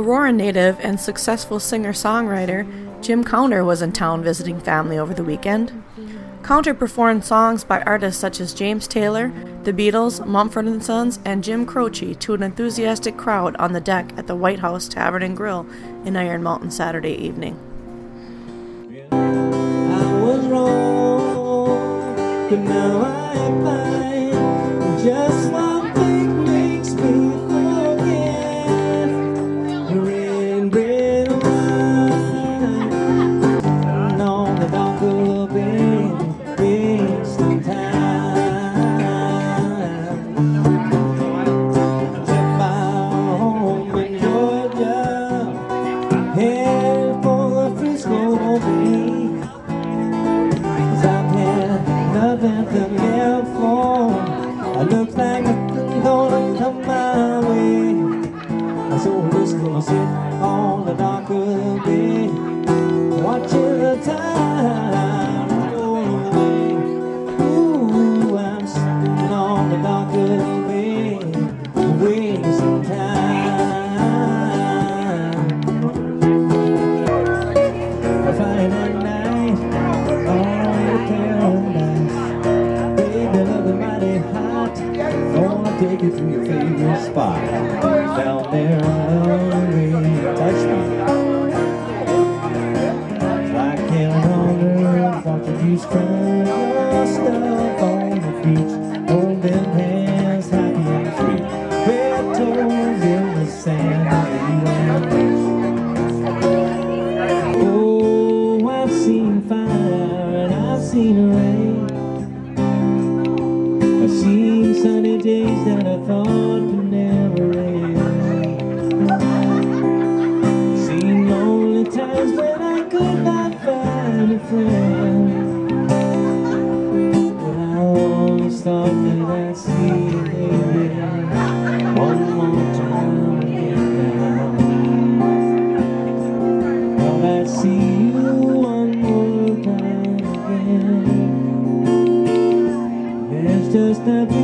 Aurora native and successful singer-songwriter Jim Counter was in town visiting family over the weekend. Counter performed songs by artists such as James Taylor, The Beatles, Mumford and Sons, and Jim Croce to an enthusiastic crowd on the deck at the White House Tavern and Grill in Iron Mountain Saturday evening. I was wrong, but now I find just one thing makes me forget. Red wine on the dock of Benston Town. Left my home in Georgia, headed for Frisco Bay. I look like nothing gonna come my way. So I'm just gonna sit on the dock of the bay, watching the tide roll away. Ooh, I'm sitting on the dock of the bay, wasting some time. A Friday night, all paradise. Baby, looking mighty hot. Gonna take you to your favorite spot. Down there on the way, touch me. I can't wonder, watching you scrub your stuff on the beach, holding hands, happy and free, bare toes in the sand. Oh, I've seen fire and I've seen rain. I've seen sunny days that I thought would never end. Seen lonely times when I could not find a friend. But I always thought that I'd see you one more time again. Thought I'd see you one more time again. Just that